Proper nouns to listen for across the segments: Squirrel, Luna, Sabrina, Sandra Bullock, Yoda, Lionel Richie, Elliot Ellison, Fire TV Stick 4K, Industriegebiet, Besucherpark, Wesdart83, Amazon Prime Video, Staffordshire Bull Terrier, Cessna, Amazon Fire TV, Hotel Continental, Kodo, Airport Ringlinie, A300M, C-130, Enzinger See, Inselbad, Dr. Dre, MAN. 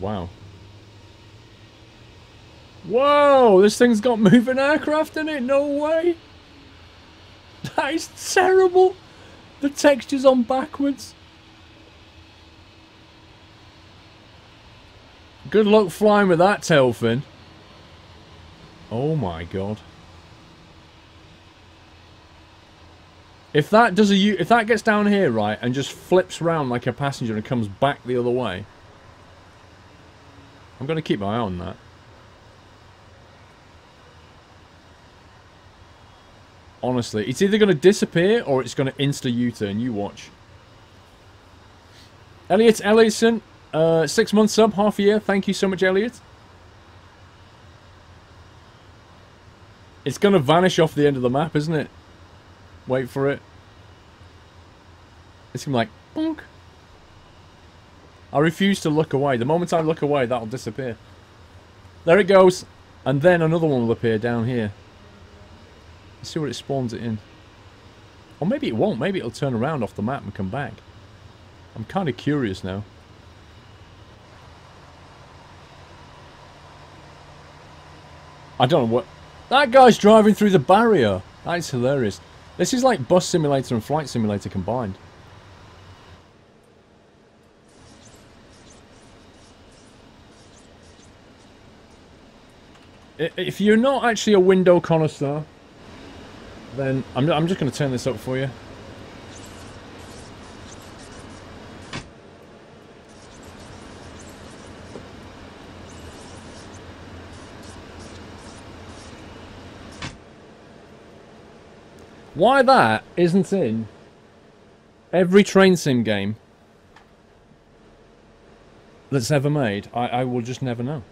wow. Whoa! This thing's got moving aircraft in it? No way! That is terrible! The texture's on backwards. Good luck flying with that tail fin. Oh my god. If that does a if that gets down here, right, and just flips round like a passenger and comes back the other way. I'm going to keep my eye on that. Honestly, it's either going to disappear or it's going to insta U-turn. You watch. Elliot Ellison, 6 month sub, half a year. Thank you so much, Elliot. It's going to vanish off the end of the map, isn't it? Wait for it. It's going to be like, bonk. I refuse to look away. The moment I look away, that'll disappear. There it goes. And then another one will appear down here. Let's see what it spawns it in. Or maybe it won't. Maybe it'll turn around off the map and come back. I'm kind of curious now. I don't know what... That guy's driving through the barrier. That is hilarious. This is like bus simulator and flight simulator combined. If you're not actually a window connoisseur, then I'm just going to turn this up for you. Why that isn't in every train sim game that's ever made, I will just never know.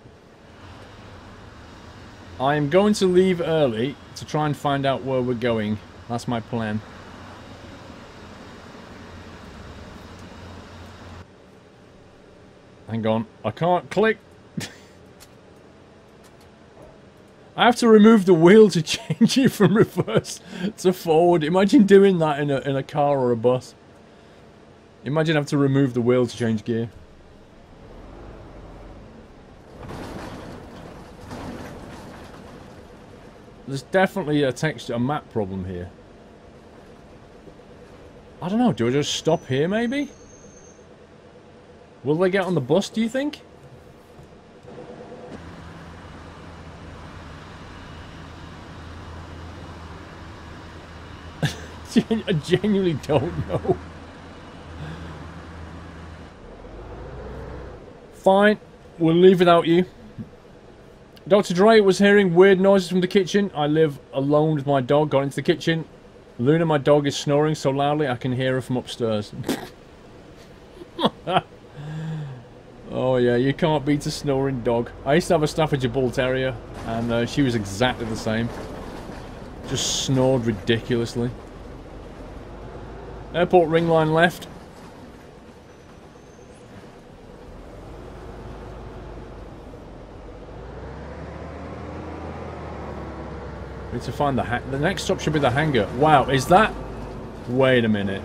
I am going to leave early to try and find out where we're going. That's my plan. Hang on, I can't click. I have to remove the wheel to change it from reverse to forward. Imagine doing that in a car or a bus. Imagine having to remove the wheel to change gear. There's definitely a texture, a map problem here. I don't know, do I just stop here maybe? Will they get on the bus, do you think? I genuinely don't know. Fine, we'll leave without you. Dr. Dre was hearing weird noises from the kitchen. I live alone with my dog. Got into the kitchen. Luna, my dog, is snoring so loudly I can hear her from upstairs. Oh yeah, you can't beat a snoring dog. I used to have a Staffordshire Bull Terrier, and she was exactly the same. Just snored ridiculously. Airport Ringline left. We need to find the next stop should be the hangar. Wow, is that... Wait a minute.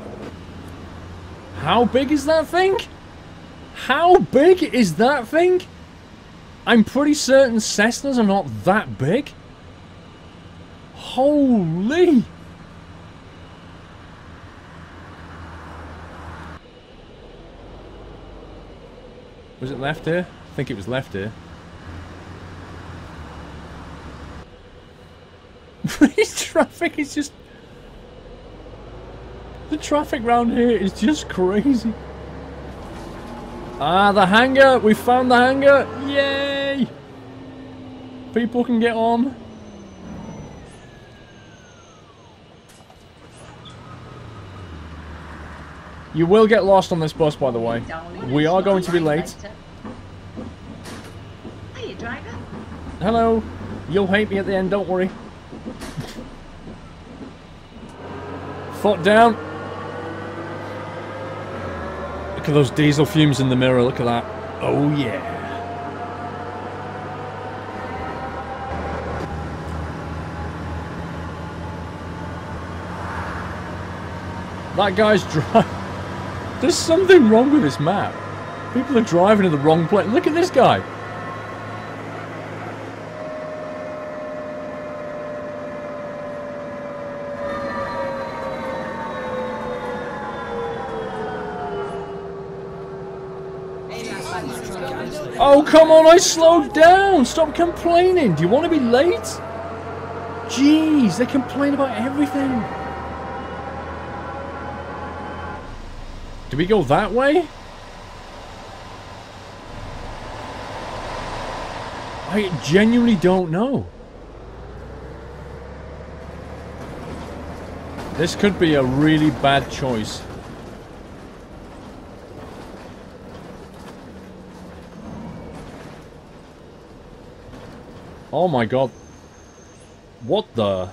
How big is that thing? How big is that thing? I'm pretty certain Cessnas are not that big. Holy... Was it left here? I think it was left here. This traffic is just... The traffic round here is just crazy. Ah, the hangar! We found the hangar! Yay! People can get on. You will get lost on this bus, by the way. We are going to be late. Hey, driver. Hello. You'll hate me at the end, don't worry. Foot down. Look at those diesel fumes in the mirror, look at that. Oh yeah. That guy's driving. There's something wrong with this map. People are driving in the wrong place. Look at this guy. Oh, come on, I slowed down. Stop complaining. Do you want to be late? Jeez, they complain about everything. Do we go that way? I genuinely don't know. This could be a really bad choice. Oh my god. What the?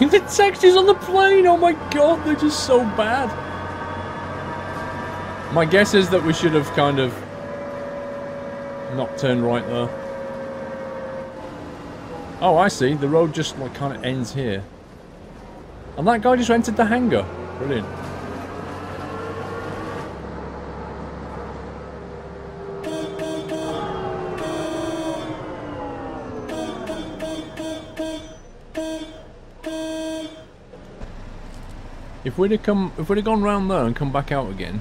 The textures on the plane, oh my god, they're just so bad. My guess is that we should have kind of not turned right there. Oh, I see. The road just like kind of ends here. And that guy just entered the hangar. Brilliant. If we'd have gone round there and come back out again.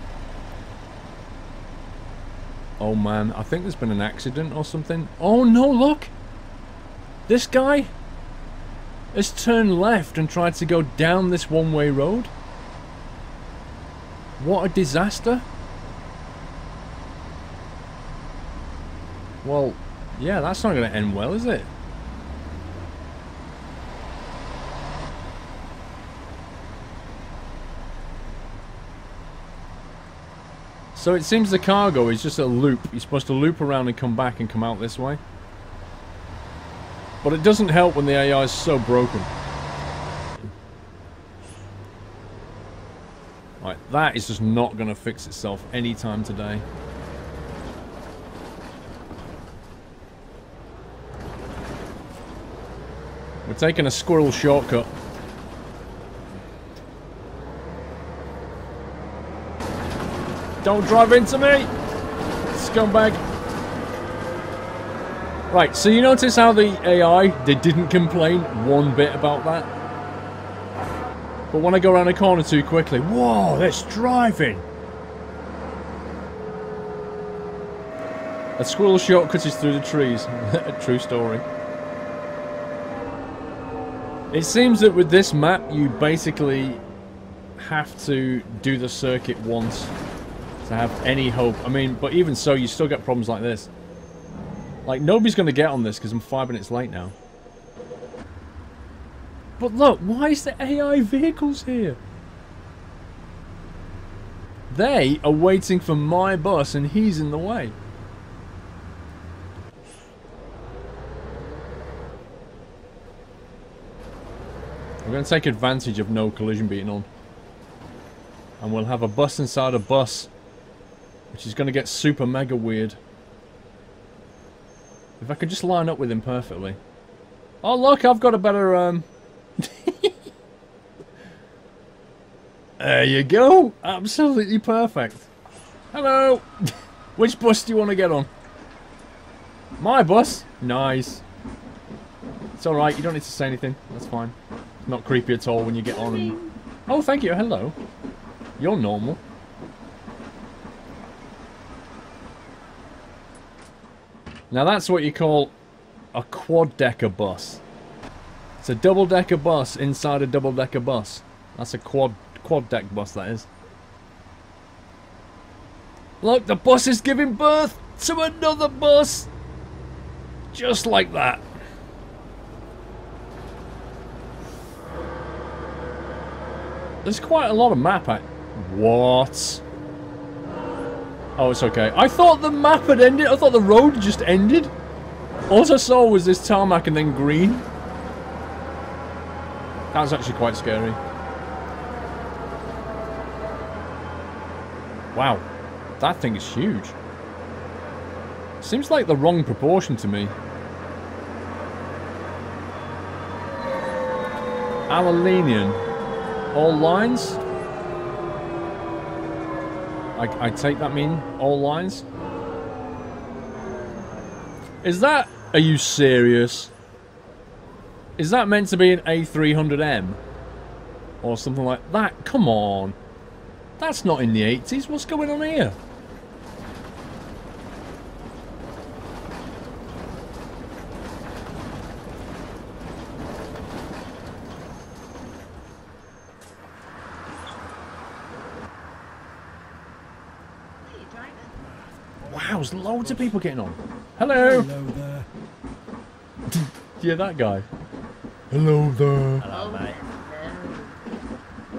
Oh man, I think there's been an accident or something. Oh no, look! This guy has turned left and tried to go down this one-way road. What a disaster. Well, yeah, that's not going to end well, is it? So it seems the cargo is just a loop. You're supposed to loop around and come back and come out this way. But it doesn't help when the AI is so broken. Right, that is just not going to fix itself anytime today. We're taking a squirrel shortcut. Don't drive into me, scumbag. Right, so you notice how the AI, they didn't complain one bit about that. But when I go around a corner too quickly, whoa, that's driving. A squirrel shortcut is through the trees. A true story. It seems that with this map, you basically have to do the circuit once to have any hope. I mean, but even so, you still get problems like this. Like, nobody's going to get on this because I'm 5 minutes late now. But look, why is the AI vehicles here? They are waiting for my bus and he's in the way. I'm going to take advantage of no collision being on. And we'll have a bus inside a bus. Which is going to get super mega weird. If I could just line up with him perfectly. Oh look, I've got a better... There you go! Absolutely perfect. Hello! Which bus do you want to get on? My bus? Nice. It's alright, you don't need to say anything. That's fine. It's not creepy at all when you get on and... Oh, thank you, hello. You're normal. Now that's what you call a quad-decker bus. It's a double-decker bus inside a double-decker bus. That's a quad-deck bus, that is. Look, the bus is giving birth to another bus! Just like that. There's quite a lot of map act. What? Oh, it's okay. I thought the map had ended. I thought the road just ended. All I saw was this tarmac and then green. That was actually quite scary. Wow. That thing is huge. Seems like the wrong proportion to me. Aluminium. All lines? I take that mean all lines? Is that... Are you serious? Is that meant to be an A300M? Or something like that? Come on. That's not in the 80s. What's going on here? Wow, there's loads of people getting on. Hello. Hello there. Yeah, that guy. Hello there. Hello, mate.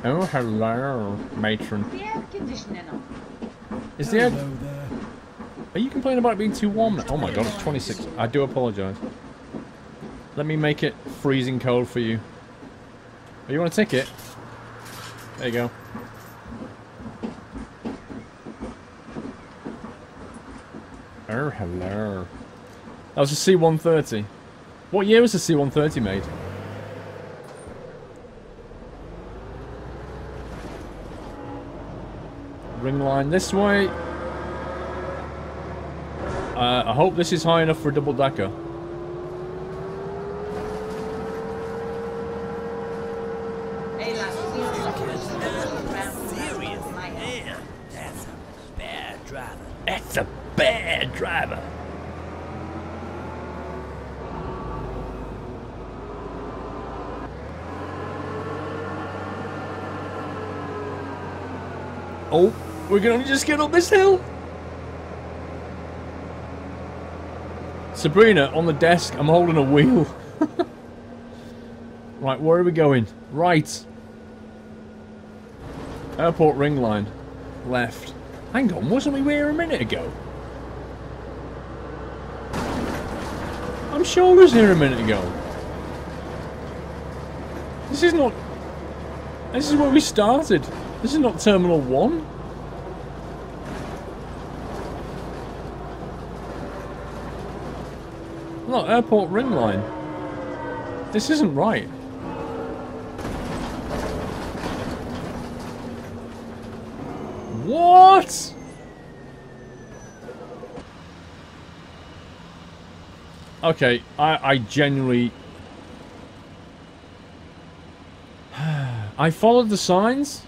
Oh, hello, matron. The air conditioning on. Is the air... Are you complaining about it being too warm now? Oh my god, it's 26. I do apologise. Let me make it freezing cold for you. Oh, you want a ticket? There you go. Oh, hello. That was a C-130. What year was the C-130 made? Ring line this way. I hope this is high enough for a double decker. That's a bad driver. That's a bad driver. Oh. We're gonna just get up this hill. Sabrina, on the desk, I'm holding a wheel. Right, where are we going? Right. Airport ring line. Left. Hang on, wasn't we here a minute ago? I'm sure we was here a minute ago. This is not... This is where we started. This is not Terminal 1. Look, airport ring line. This isn't right. What? Okay, I genuinely... I followed the signs.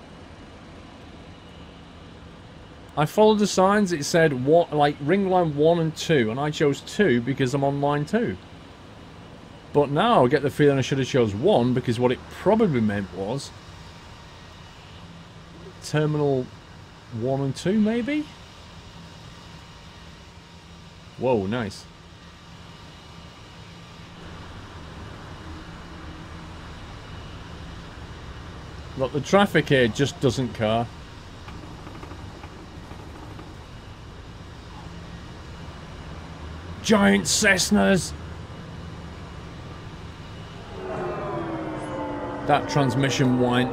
I followed the signs. It said what, like ring line 1 and 2, and I chose 2 because I'm on line 2. But now I get the feeling I should have chose 1 because what it probably meant was terminal 1 and 2, maybe. Whoa, nice. Look, the traffic here just doesn't care. Giant Cessnas! That transmission whine.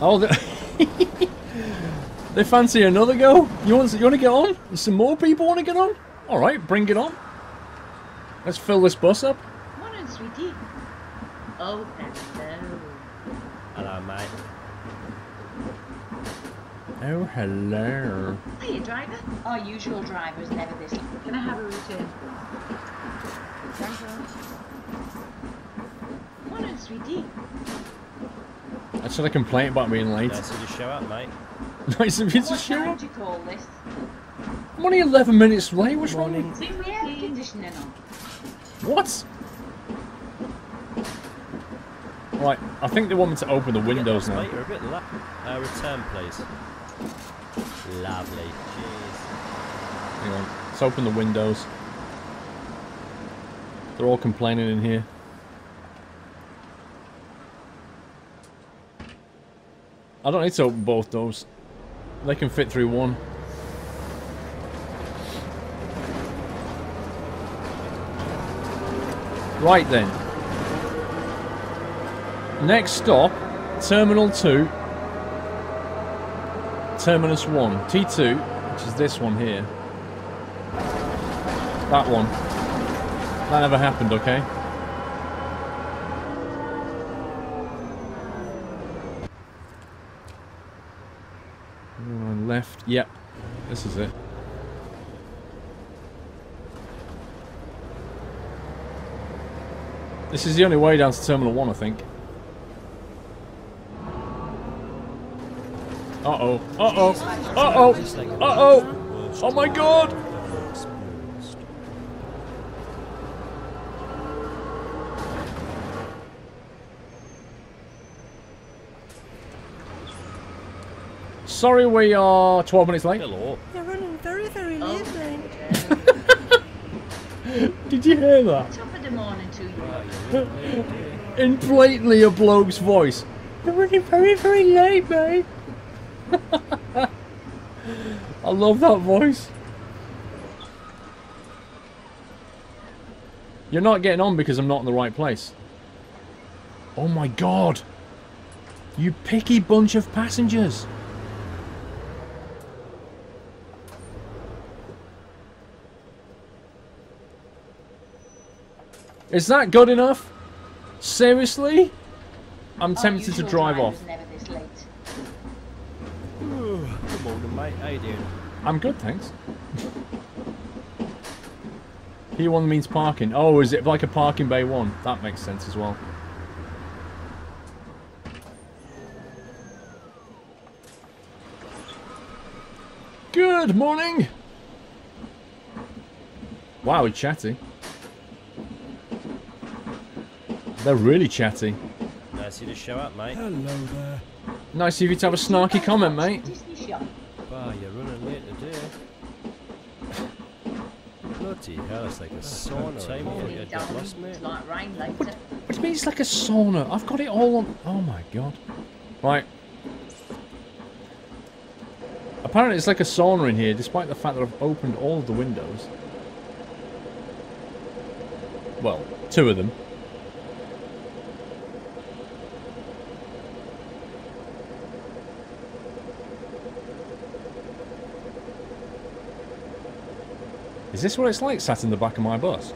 Oh, they fancy another go? You want to get on? Some more people want to get on? Alright, bring it on. Let's fill this bus up. Morning, sweetie. Oh, hello. Hello, mate. Oh, hello. Hiya, driver. Our usual driver is never this long. Can I have a return? Thank you. Morning, sweetie. That's not a complaint about being late. Nice of you to show up, mate. Nice of you to show up? What do you call this? I'm only 11 minutes late. What's wrong with you? We have air conditioning on. What? Right, I think they want me to open the windows now. Later, a bit return, please. Lovely, cheers. Hang on, let's open the windows. They're all complaining in here. I don't need to open both doors. They can fit through one. Right then. Next stop, Terminal 2. Terminus 1, T2, which is this one here. That one. That never happened, okay? One left. Yep. This is it. This is the only way down to Terminal 1, I think. Uh-oh. Uh-oh. Uh-oh. Uh-oh. Oh my god! Sorry we are 12 minutes late. Hello. You're running very, very late. Did you hear that? Top of the morning to you. In blatantly a bloke's voice. You're running very, very late, mate. I love that voice. You're not getting on because I'm not in the right place. Oh my god! You picky bunch of passengers! Is that good enough? Seriously? I'm tempted to drive off. I'm good, thanks. P1 means parking. Oh, is it like a parking bay one? That makes sense as well. Good morning! Wow, he's chatty. They're really chatty. Nice of you to show up, mate. Hello there. Nice of you to have a snarky comment, mate. Wow, you're running late today. Bloody hell, it's like a sauna. What do you mean it's like a sauna? I've got it all on. Oh my god. Right. Apparently it's like a sauna in here, despite the fact that I've opened all the windows. Well, two of them. Is this what it's like, sat in the back of my bus?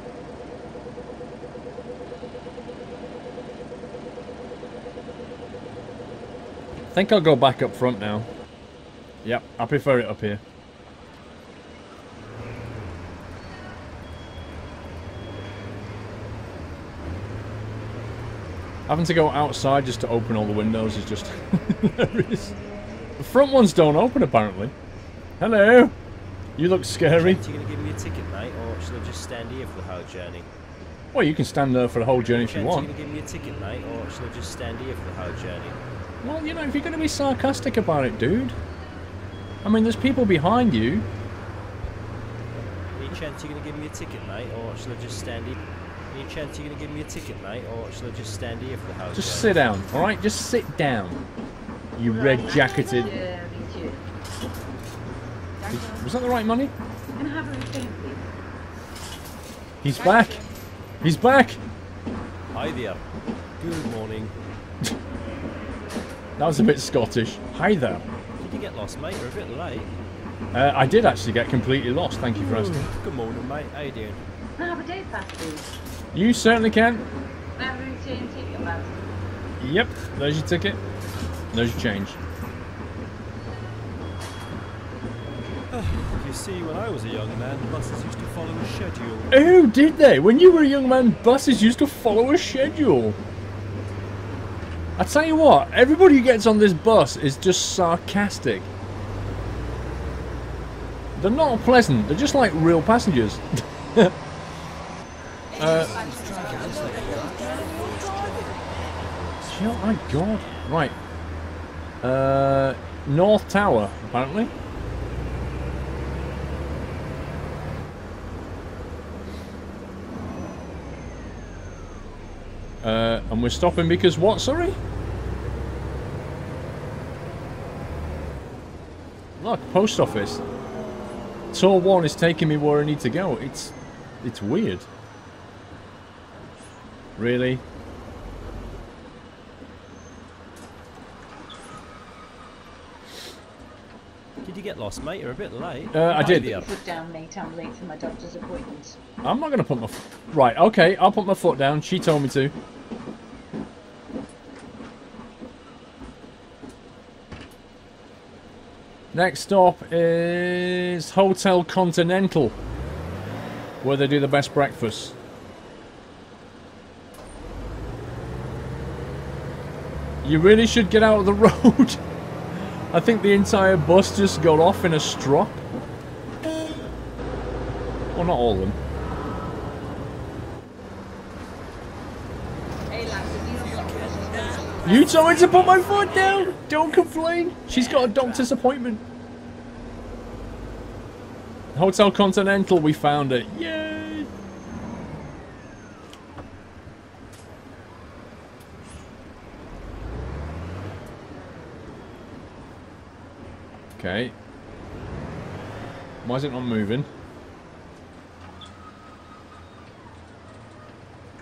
I think I'll go back up front now. Yep, I prefer it up here. Having to go outside just to open all the windows is just hilarious. The front ones don't open, apparently. Hello! You look scary. Are you going to give me a ticket, mate, or should I just stand here for the whole journey? Well, you can stand there for the whole journey if you want. Are you going to give me a ticket, mate, or should I just stand here for the whole journey? Well, you know, if you're going to be sarcastic about it, dude. I mean, there's people behind you. Any chance you're going to give me a ticket, mate, or should I just stand here? Any chance you're going to give me a ticket, mate, or should I just stand here for the whole journey? Just sit down, all right? Just sit down. You red-jacketed. Yeah. Was that the right money? Can I have a refill, please? He's back! He's back! Hi there. Good morning. That was a bit Scottish. Hi there. Did you get lost, mate? You're a bit late. I did actually get completely lost, thank you for asking. Good morning, mate. How you doing? Can I have a day pass, please? You certainly can. Can I have a return ticket, mate? Yep, there's your ticket. There's your change. You see, when I was a young man, buses used to follow a schedule. Oh, did they? When you were a young man, buses used to follow a schedule. I tell you what, everybody who gets on this bus is just sarcastic. They're not pleasant, they're just like real passengers. Oh my god. Right. North Tower, apparently. And we're stopping because what, sorry? Look, post office. Tour 1 is taking me where I need to go. It's weird. Really? Did you get lost, mate? You're a bit late. I did. You put down, mate. I'm late for my doctor's appointment. I'm not going to put my... Right, okay. I'll put my foot down. She told me to. Next stop is Hotel Continental, where they do the best breakfast. You really should get out of the road. I think the entire bus just got off in a strop. Well, not all of them. You told me to put my foot down! Don't complain! She's got a doctor's appointment. Hotel Continental, we found it. Yay! Okay. Why is it not moving?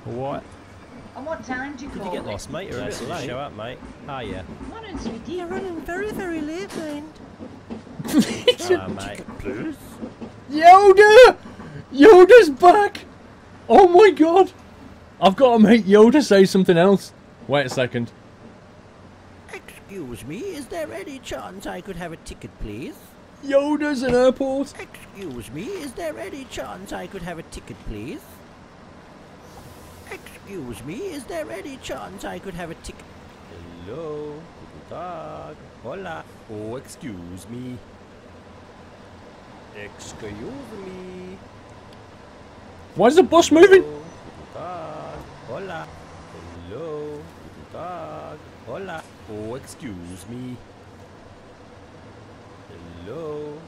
What? And what time do you call? Did you get lost, mate? You're a bit late. Show up, mate. Ah, yeah. Morning, sweetie. You're running very, very late, friend. Ah, mate. Please? Yoda! Yoda's back! Oh my god! I've got to make Yoda say something else. Wait a second. Excuse me, is there any chance I could have a ticket, please? Yoda's an airport. Excuse me, is there any chance I could have a ticket, please? Excuse me, is there any chance I could have a ticket? Hello, guten Tag, hola. Oh, excuse me. Excuse me. Why is the bus moving? Hello, guten Tag, hola. Hello, guten Tag, hola. Oh, excuse me. Hello.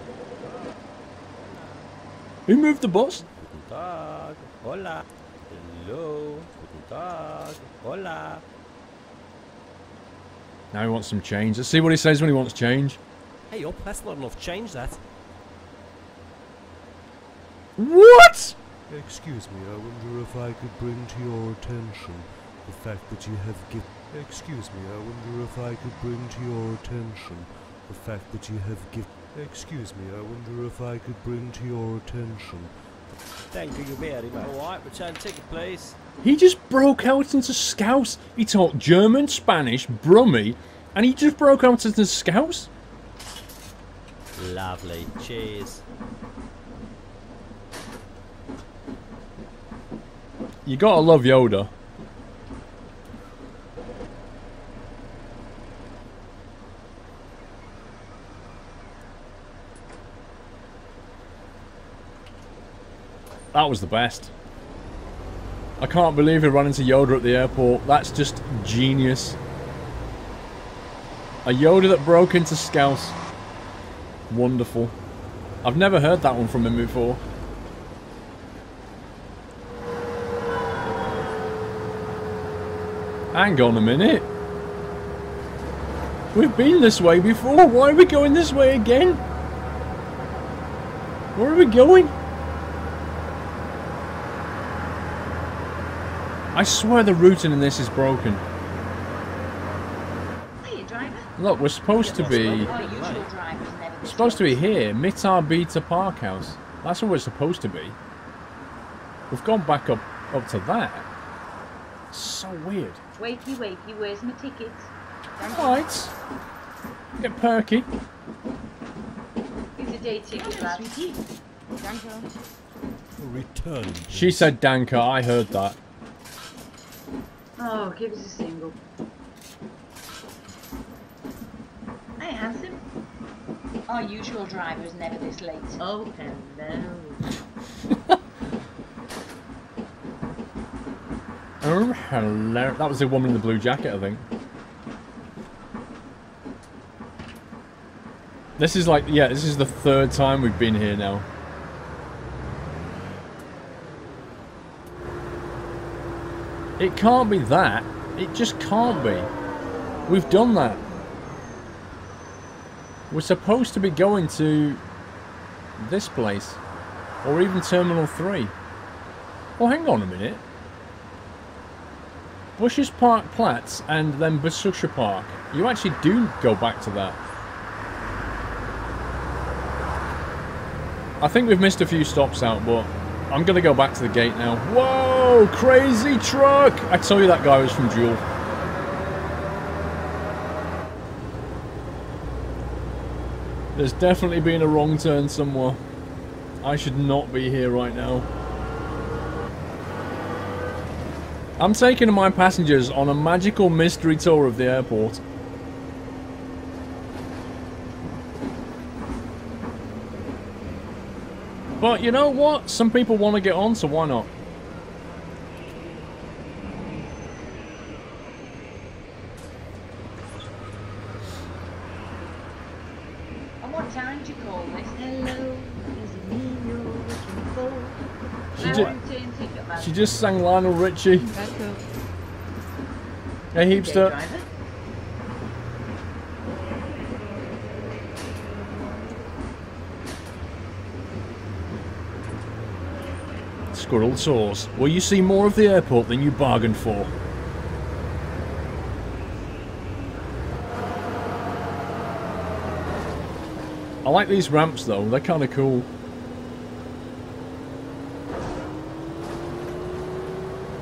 Who moved the bus? Guten Tag, hola. Hello, guten Tag, hola. Now he wants some change. Let's see what he says when he wants change. Hey up, that's not enough change, that. What? Excuse me, I wonder if I could bring to your attention the fact that you have given... Excuse me, I wonder if I could bring to your attention the fact that you have given... Excuse me, I wonder if I could bring to your attention... Thank you very much. Alright, return ticket, please. He just broke out into Scouse. He taught German, Spanish, Brummie, and he just broke out into Scouse. Lovely. Cheers. You gotta love Yoda. That was the best. I can't believe we ran into Yoda at the airport. That's just genius. A Yoda that broke into Scouse. Wonderful. I've never heard that one from him before. Hang on a minute. We've been this way before. Why are we going this way again? Where are we going? I swear the routing in this is broken. Hey, driver. Look, we're supposed to be here, Mittarbeta Parkhouse. That's where we're supposed to be. We've gone back up to that. It's so weird. Wakey, wakey, where's my ticket? Right. Get perky. It's a day ticket, lad. Return. She said Danka. I heard that. Oh, give us a single. Hey, handsome. Our usual driver is never this late. Oh, hello. Oh, hello. That was the woman in the blue jacket, I think. This is like, yeah, this is the third time we've been here now. It can't be that. It just can't be. We've done that. We're supposed to be going to this place. Or even Terminal 3. Well, hang on a minute. Bushes Park Platz and then Besucherpark. You actually do go back to that. I think we've missed a few stops out, but I'm going to go back to the gate now. Whoa, crazy truck! I tell you, that guy was from Jewel. There's definitely been a wrong turn somewhere. I should not be here right now. I'm taking my passengers on a magical mystery tour of the airport. But you know what? Some people want to get on, so why not? And what time do you call this? Hello, is it me you're looking for? She just sang Lionel Richie. Hey, Heapster. Okay, Squirrel Tours, where you see more of the airport than you bargained for. I like these ramps though, they're kind of cool.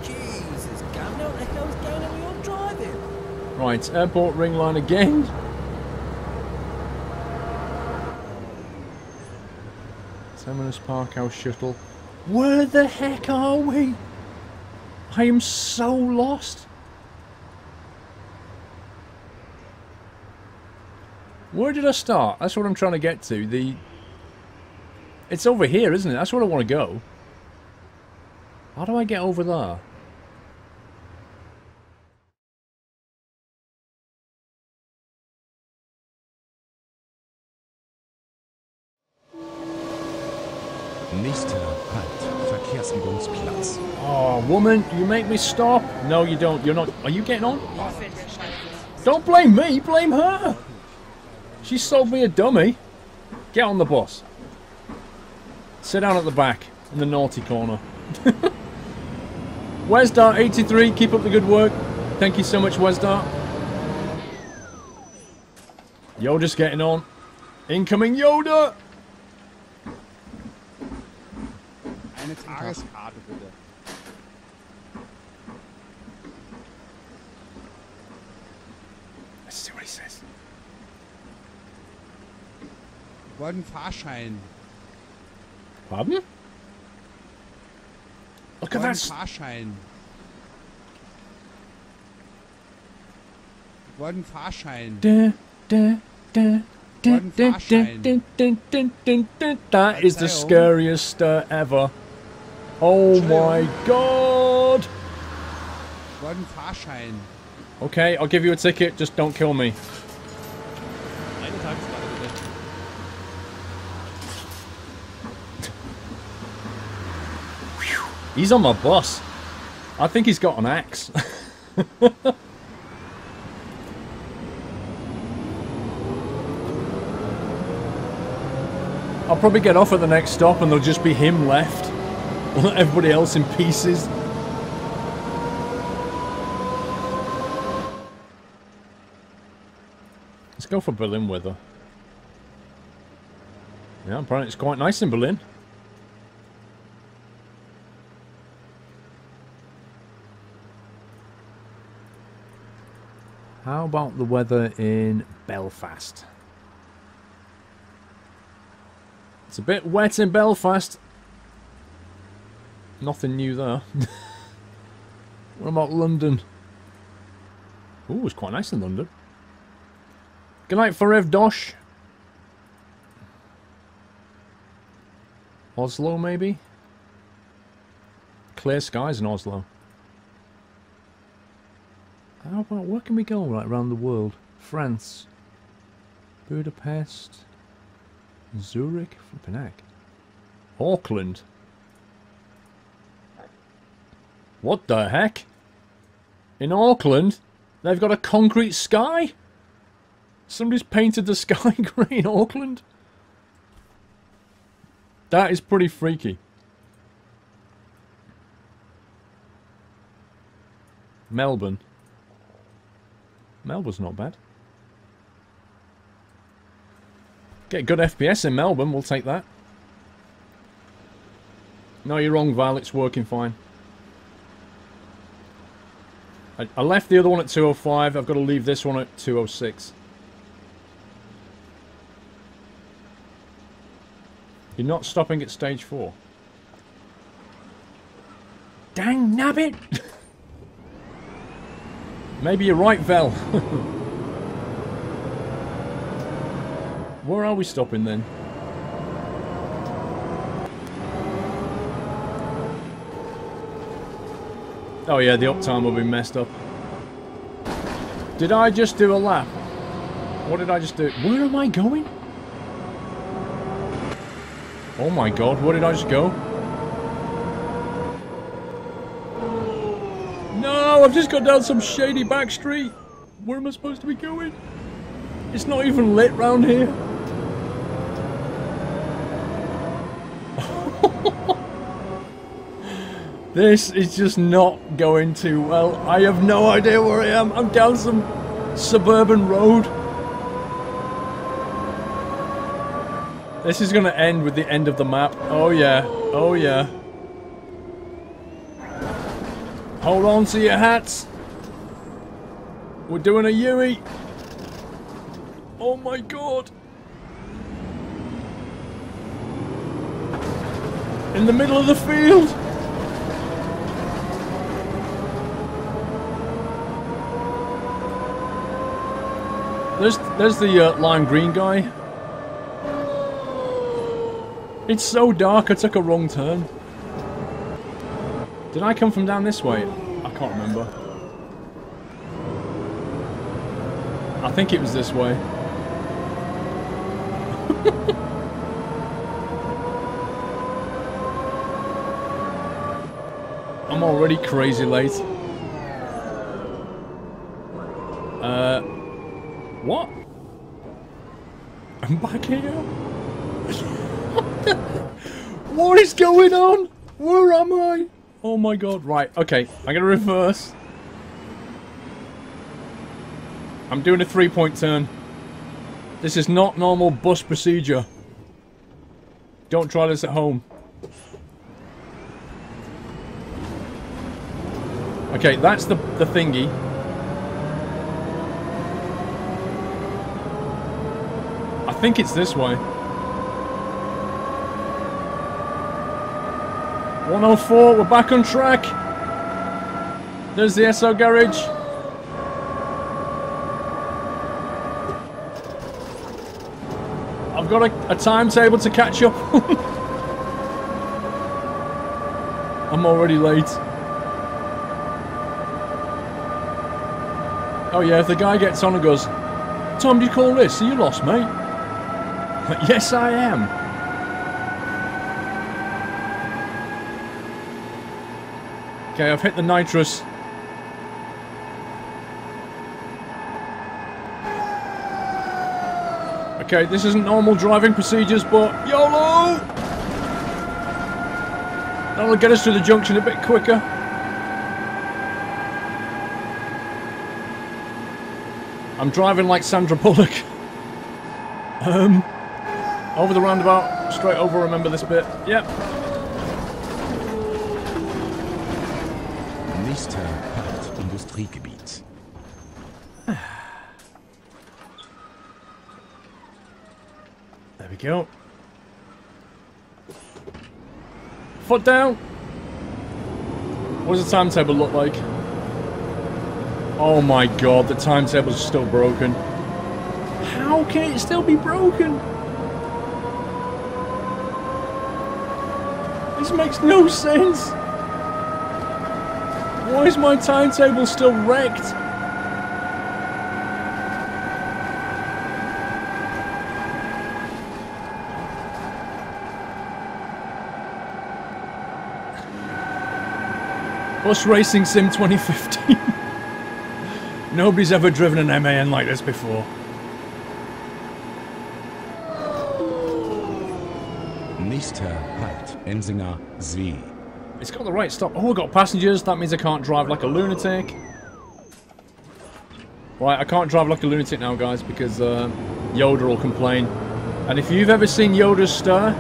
Jesus, Gav, don't let those down and you're driving. Right, airport ring line again. Terminus Parkhouse Shuttle. Where the heck are we? I am so lost. Where did I start? That's what I'm trying to get to. It's over here, isn't it? That's where I want to go. How do I get over there? Oh, woman, you make me stop. No, you don't. You're not. Are you getting on? Don't blame me. Blame her. She sold me a dummy. Get on the bus. Sit down at the back in the naughty corner. Wesdart83, keep up the good work. Thank you so much, Wesdart. Yoda's getting on. Incoming Yoda. Let's see what he says. We wollen Fahrschein. Pardon? Look at that. Fahrschein. We wollen Fahrschein. That is the scariest ever. Oh my god! Okay, I'll give you a ticket, just don't kill me. He's on my bus. I think he's got an axe. I'll probably get off at the next stop and there'll just be him left. Everybody else in pieces. Let's go for Berlin weather. Yeah, apparently it's quite nice in Berlin. How about the weather in Belfast? It's a bit wet in Belfast. Nothing new there. What about London? Ooh, it's quite nice in London. Good night, Forev Dosh. Oslo, maybe? Clear skies in Oslo. How about, where can we go right around the world? France. Budapest. Zurich. Flippin' heck. Auckland. What the heck? In Auckland, they've got a concrete sky? Somebody's painted the sky grey in Auckland? That is pretty freaky. Melbourne. Melbourne's not bad. Get good FPS in Melbourne, we'll take that. No, you're wrong, Val. It's working fine. I left the other one at 2:05. I've got to leave this one at 2:06. You're not stopping at stage 4. Dang nabbit! Maybe you're right, Val. Where are we stopping then? Oh yeah, the uptime will be messed up. Did I just do a lap? What did I just do? Where am I going? Oh my god, where did I just go? No, I've just gone down some shady back street. Where am I supposed to be going? It's not even lit round here. This is just not going too well. I have no idea where I am. I'm down some suburban road. This is going to end with the end of the map. Oh yeah. Oh yeah. Hold on to your hats. We're doing a Yui. Oh my god. In the middle of the field. There's the lime green guy. It's so dark, I took a wrong turn. Did I come from down this way? I can't remember. I think it was this way. I'm already crazy late. What? I'm back here? What is going on? Where am I? Oh my god. Right, okay. I'm gonna reverse. I'm doing a 3-point turn. This is not normal bus procedure. Don't try this at home. Okay, that's the thingy. I think it's this way. 104, we're back on track. There's the SO garage. I've got a timetable to catch up. I'm already late. Oh yeah, if the guy gets on and goes, Tom, do you call this? Are you lost, mate? Yes, I am. Okay, I've hit the nitrous. Okay, this isn't normal driving procedures, but YOLO! That'll get us to the junction a bit quicker. I'm driving like Sandra Bullock. Over the roundabout, straight over, remember this bit. Yep. Nächster Part Industriegebiet. There we go. Foot down! What does the timetable look like? Oh my god, the timetable's still broken. How can it still be broken? This makes no sense! Why is my timetable still wrecked? Bus Racing Sim 2015. Nobody's ever driven an MAN like this before. Nächster Halt, Enzinger See. It's got the right stop. Oh, I've got passengers. That means I can't drive like a lunatic. Right, I can't drive like a lunatic now, guys, because Yoda will complain. And if you've ever seen Yoda stir,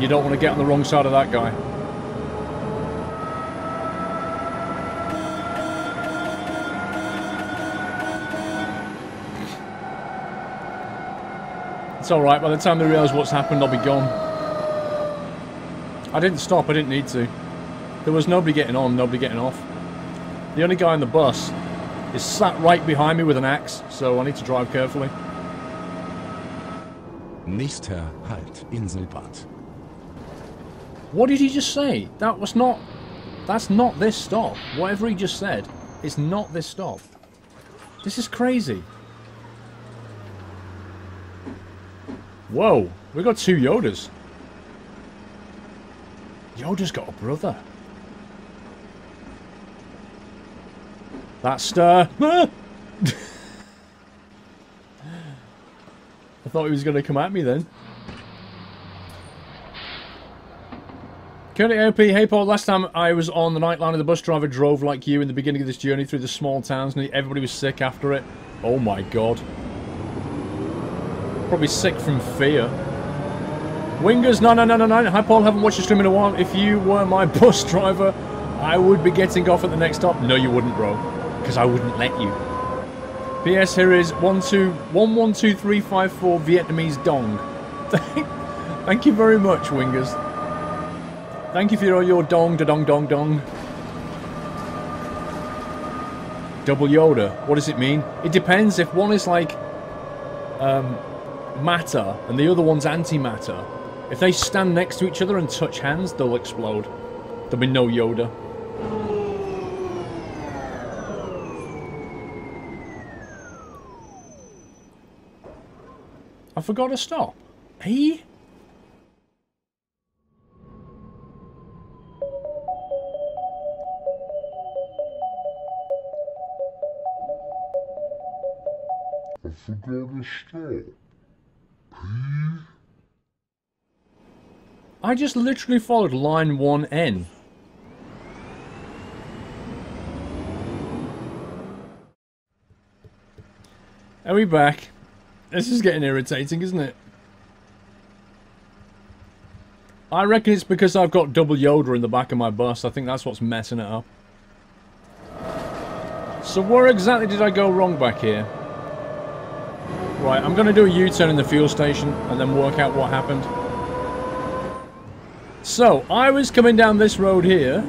you don't want to get on the wrong side of that guy. It's alright, by the time they realise what's happened, I'll be gone. I didn't stop, I didn't need to. There was nobody getting on, nobody getting off. The only guy on the bus is sat right behind me with an axe, so I need to drive carefully. Nächster Halt, Inselbad. What did he just say? That was not... That's not this stop. Whatever he just said, it's not this stop. This is crazy. Whoa, we got two Yodas. Yoda's got a brother. That stir. Ah! I thought he was going to come at me then. Currently AOP, hey Paul, last time I was on the Nightliner, the bus driver drove like you in the beginning of this journey through the small towns and everybody was sick after it. Oh my god. Probably sick from fear. Wingers, 9999, hi Paul, haven't watched your stream in a while. If you were my bus driver, I would be getting off at the next stop. No you wouldn't bro, because I wouldn't let you. PS, here is 112 112 354 Vietnamese dong. Thank you very much, Wingers. Thank you for your dong, da dong, dong, dong. Double Yoda. What does it mean? It depends. If one is like matter and the other one's antimatter, if they stand next to each other and touch hands, they'll explode. There'll be no Yoda. I forgot to stop. Hey. I forgot to stop. I just literally followed line 1N. Are we back? This is getting irritating, isn't it? I reckon it's because I've got double Yoda in the back of my bus. I think that's what's messing it up. So where exactly did I go wrong back here? Right, I'm going to do a U-turn in the fuel station and then work out what happened. So, I was coming down this road here,